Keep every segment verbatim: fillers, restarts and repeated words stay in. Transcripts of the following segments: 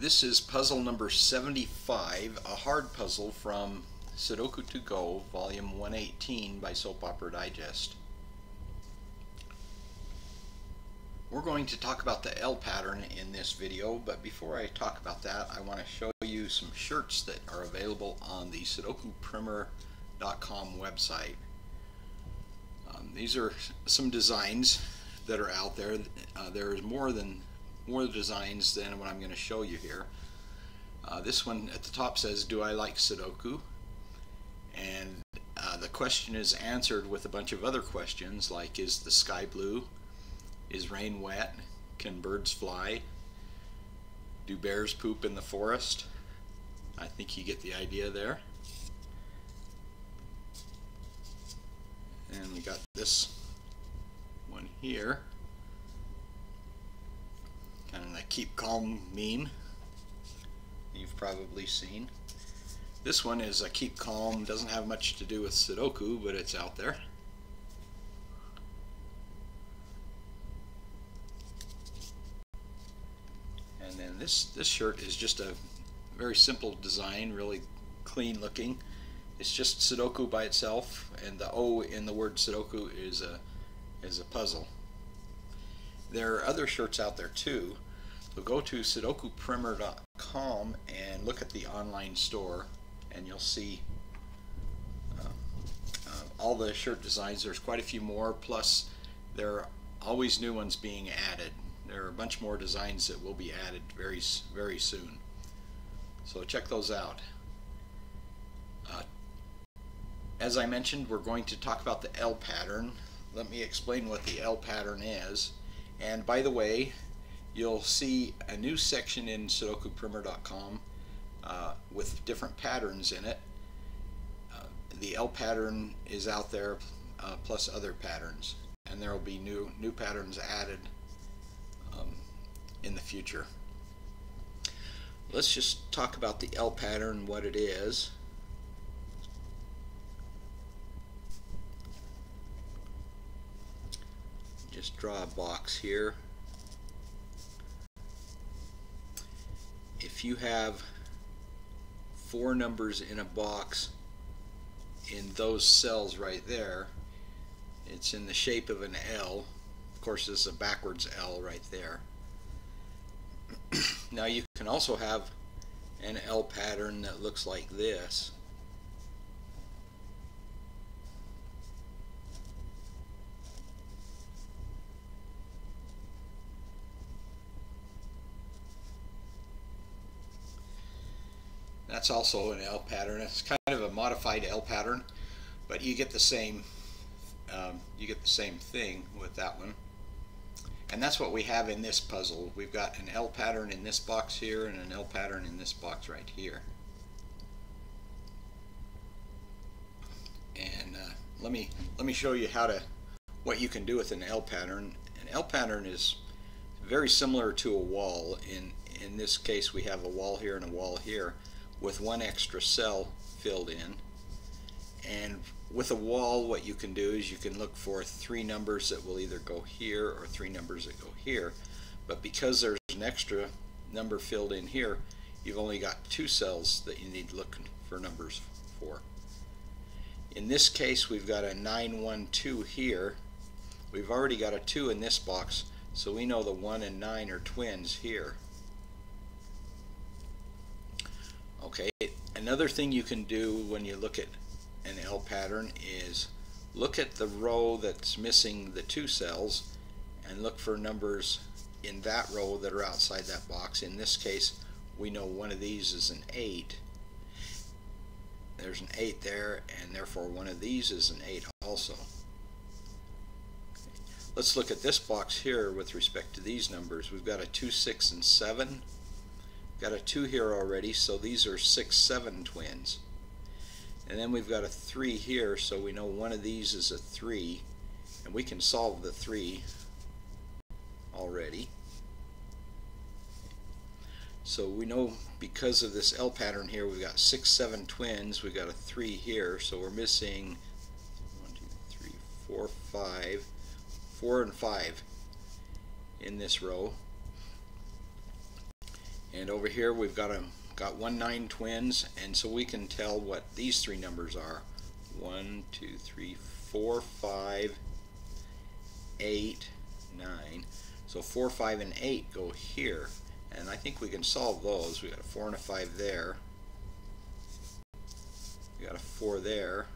This is puzzle number seventy-five, a hard puzzle from Sudoku to go, volume one eighteen by Soap Opera Digest. We're going to talk about the L pattern in this video, but before I talk about that, I want to show you some shirts that are available on the Sudoku Primer dot com website. Um, these are some designs that are out there. Uh, there's more than more designs than what I'm going to show you here. Uh, this one at the top says, "Do I like Sudoku?" And uh, the question is answered with a bunch of other questions like, is the sky blue? Is rain wet? Can birds fly? Do bears poop in the forest? I think you get the idea there. And we got this one here, kind of the keep calm meme you've probably seen. This one is a keep calm, doesn't have much to do with Sudoku, but it's out there. And then this, this shirt is just a very simple design, really clean looking. It's just Sudoku by itself, and the O in the word Sudoku is a, is a puzzle. There are other shirts out there too, so go to Sudoku Primer dot com and look at the online store, and you'll see uh, uh, all the shirt designs. There's quite a few more, plus there are always new ones being added. There are a bunch more designs that will be added very, very soon. So check those out. Uh, as I mentioned, we're going to talk about the L pattern. Let me explain what the L pattern is. And by the way, you'll see a new section in Sudoku Primer dot com uh, with different patterns in it. Uh, the L pattern is out there, uh, plus other patterns, and there will be new new patterns added um, in the future. Let's just talk about the L pattern, what it is. Just draw a box here. If you have four numbers in a box in those cells right there, it's in the shape of an L. Of course, this is a backwards L right there. Now you can also have an L pattern that looks like this. That's also an L pattern. It's kind of a modified L pattern, but you get the same um, you get the same thing with that one. And that's what we have in this puzzle. We've got an L pattern in this box here and an L pattern in this box right here. And uh, let me let me show you how to what you can do with an L pattern. An L pattern is very similar to a wall. In in this case, we have a wall here and a wall here, with one extra cell filled in. And with a wall, what you can do is you can look for three numbers that will either go here or three numbers that go here. But because there's an extra number filled in here, you've only got two cells that you need to look for numbers for. In this case, we've got a nine one two here. We've already got a two in this box, so we know the one and nine are twins here. Okay, another thing you can do when you look at an L pattern is look at the row that's missing the two cells and look for numbers in that row that are outside that box. In this case, we know one of these is an eight. There's an eight there, and therefore one of these is an eight also. Let's look at this box here with respect to these numbers. We've got a two, six, and seven. Got a two here already, so these are six, seven twins. And then we've got a three here, so we know one of these is a three, and we can solve the three already. So we know because of this L pattern here, we've got six, seven twins, we've got a three here, so we're missing one, two, three, four, five, four and five in this row. And over here we've got a, got one nine twins, and so we can tell what these three numbers are: one, two, three, four, five, eight, nine. So four, five, and eight go here, and I think we can solve those. We got a four and a five there. We got a four there.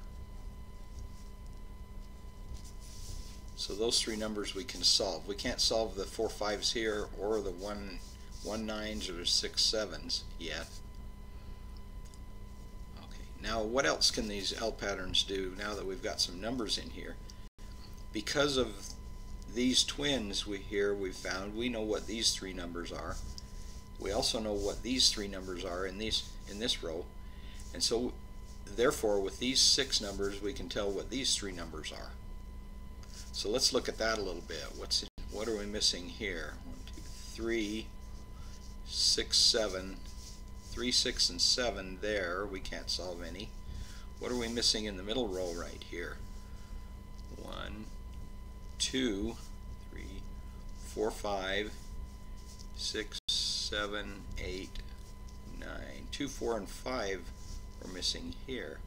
So those three numbers we can solve. We can't solve the four fives here, or the one one nines, or the six sevens yet. Okay. Now, what else can these L patterns do? Now that we've got some numbers in here, because of these twins we here we found, we know what these three numbers are. We also know what these three numbers are in these in this row, and so therefore with these six numbers we can tell what these three numbers are. So let's look at that a little bit. What's what are we missing here? One, two, three, six, seven, three, six, and seven there. We can't solve any. What are we missing in the middle row right here? One, two, three, four, five, six, seven, eight, nine. Two, four, and five are missing here.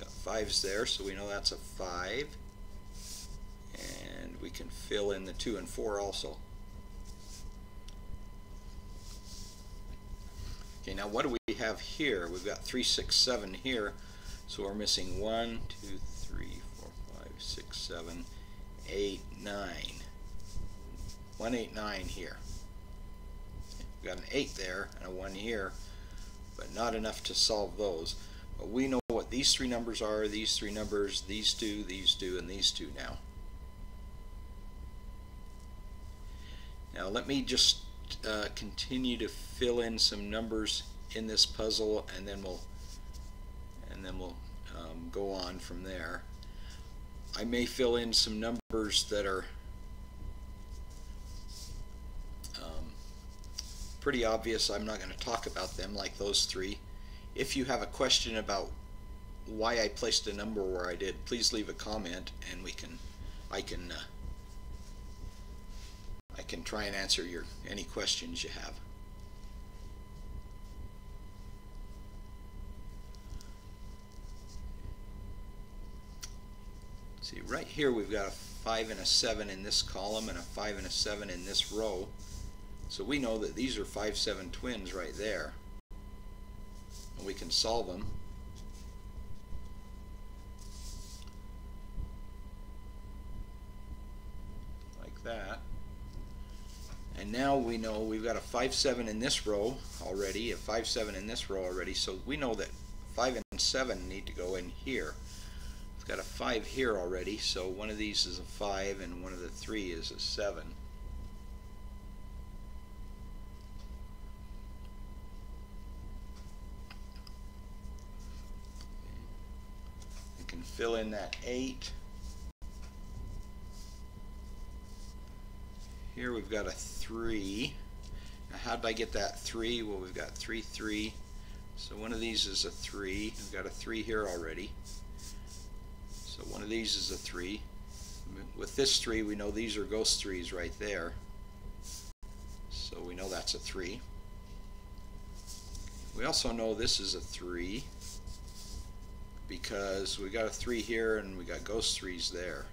Got fives there, so we know that's a five, and we can fill in the two and four also. Okay, now what do we have here? We've got three, six, seven here, so we're missing one, two, three, four, five, six, seven, eight, nine. One, eight, nine here. We've got an eight there and a one here, but not enough to solve those. But we know what these three numbers are, these three numbers, these two, these two, and these two now. Now let me just uh, continue to fill in some numbers in this puzzle, and then we'll and then we'll um, go on from there. I may fill in some numbers that are um, pretty obvious. I'm not going to talk about them, like those three. If you have a question about why I placed a number where I did, please leave a comment, and we can, I can, uh, I can try and answer your any questions you have. See, right here we've got a five and a seven in this column, and a five and a seven in this row, so we know that these are five seven twins right there. We can solve them. Like that. And now we know we've got a five seven in this row already, a five seven in this row already, so we know that five and seven need to go in here. We've got a five here already, so one of these is a five and one of the three is a seven. Fill in that eight. Here we've got a three. Now how did I get that three? Well, we've got three, three. So one of these is a three. We've got a three here already. So one of these is a three. With this three, we know these are ghost threes right there. So we know that's a three. We also know this is a three, because we got a three here and we got ghost threes there.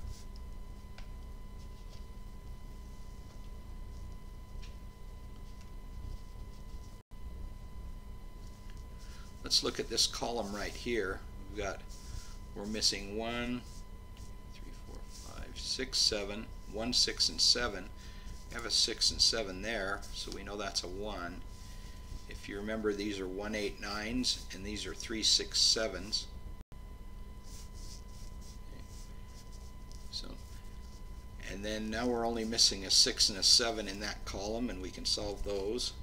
Let's look at this column right here. We've got, we're missing one, three, four, five, six, seven, one, six, and seven. We have a six and seven there, so we know that's a one. If you remember, these are one, eight, nines, and these are three, six, sevens. And then now we're only missing a six and a seven in that column, and we can solve those.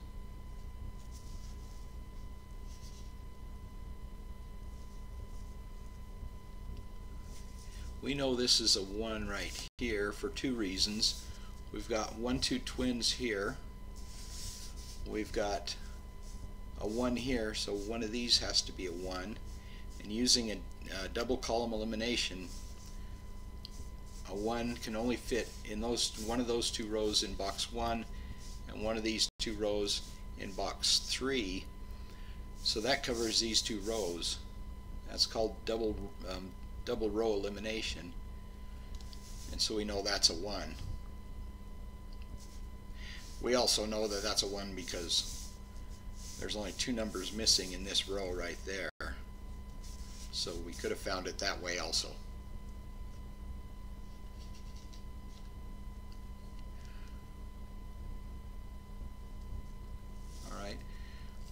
We know this is a one right here for two reasons. We've got one, two twins here. We've got a one here, so one of these has to be a one. And using a, a double column elimination, a one can only fit in those one of those two rows in box one, and one of these two rows in box three. So that covers these two rows. That's called double um, double row elimination, and so we know that's a one. We also know that that's a one because there's only two numbers missing in this row right there, so we could have found it that way also.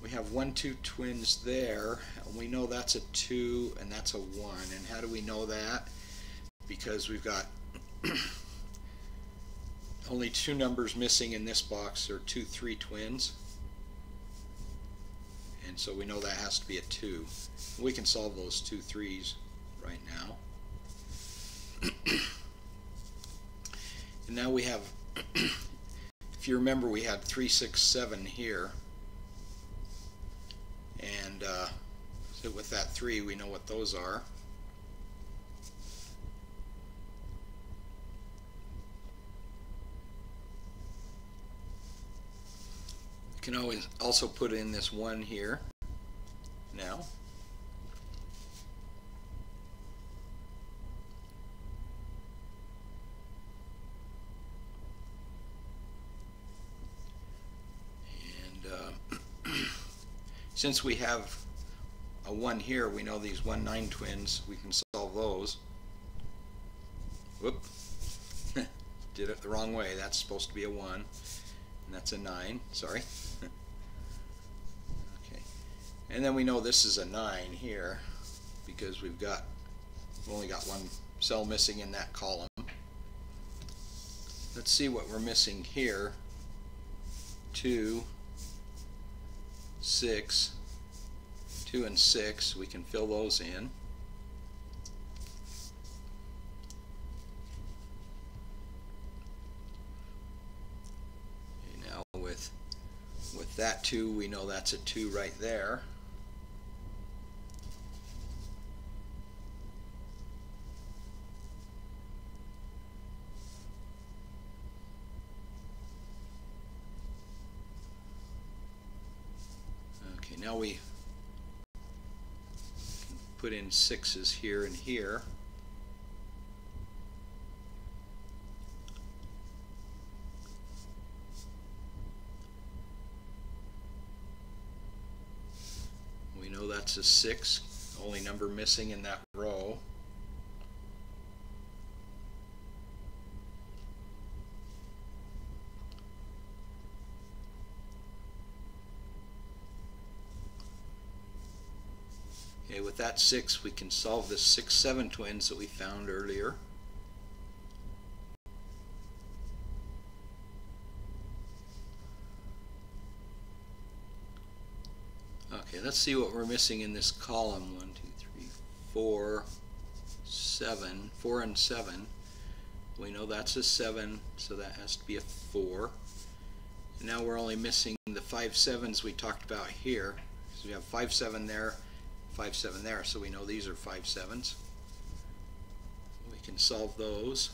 We have one, two twins there. We know that's a two and that's a one. And how do we know that? Because we've got only two numbers missing in this box, or two, three twins. And so we know that has to be a two. We can solve those two threes right now. And now we have, if you remember, we had three, six, seven here. And uh, so with that three, we know what those are. You can always also put in this one here now. Since we have a one here, we know these one, nine twins, we can solve those. Whoop, did it the wrong way. That's supposed to be a one, and that's a nine, sorry. Okay, and then we know this is a nine here because we've got, we've only got one cell missing in that column. Let's see what we're missing here. Two, six, two and six, we can fill those in. Okay, now with with that two, we know that's a two right there. Now we can put in sixes here and here. We know that's a six, only number missing in that row. Okay, with that six, we can solve the six, seven twins that we found earlier. Okay, let's see what we're missing in this column. One, two, three, four, seven. Four and seven. We know that's a seven, so that has to be a four. And now we're only missing the five sevens we talked about here. So we have five, seven there. Five seven there, so we know these are five sevens. We can solve those.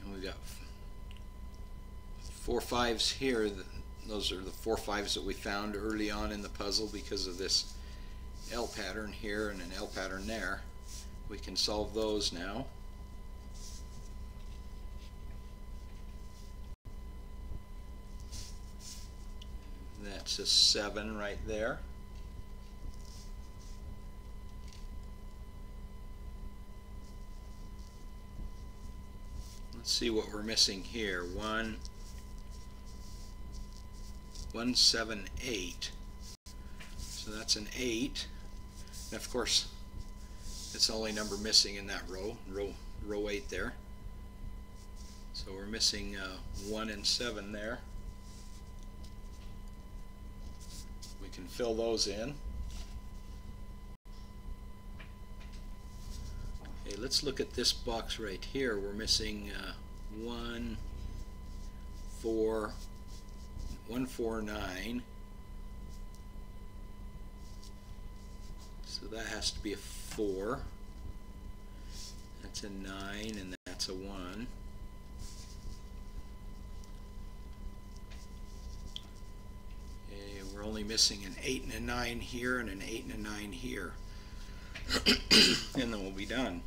And we've got four fives here. Those are the four fives that we found early on in the puzzle because of this L pattern here and an L pattern there. We can solve those now. That's a seven right there. Let's see what we're missing here. One, one, seven, eight. So that's an eight. And of course, it's the only number missing in that row, row, row eight there. So we're missing uh, one and seven there. We can fill those in. Okay, let's look at this box right here. We're missing uh, one, four, one, four, nine. So that has to be a four. That's a nine, and that's a one. Okay, we're only missing an eight and a nine here, and an eight and a nine here. And then we'll be done.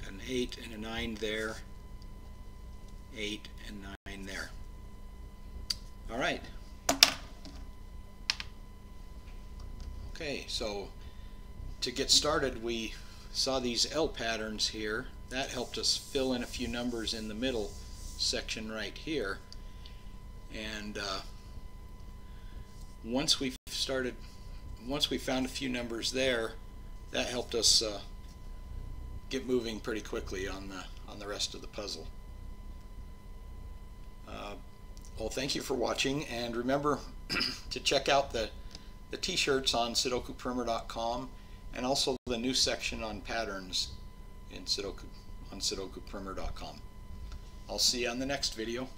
Got an eight and a nine there, eight and nine there. All right. Okay, so to get started, we saw these L patterns here. That helped us fill in a few numbers in the middle section right here. And uh, once we started, once we found a few numbers there, that helped us uh, get moving pretty quickly on the on the rest of the puzzle. Uh, well, thank you for watching, and remember to check out the the t-shirts on Sudoku Primer dot com, and also the new section on patterns in Sudoku on Sudoku Primer dot com. I'll see you on the next video.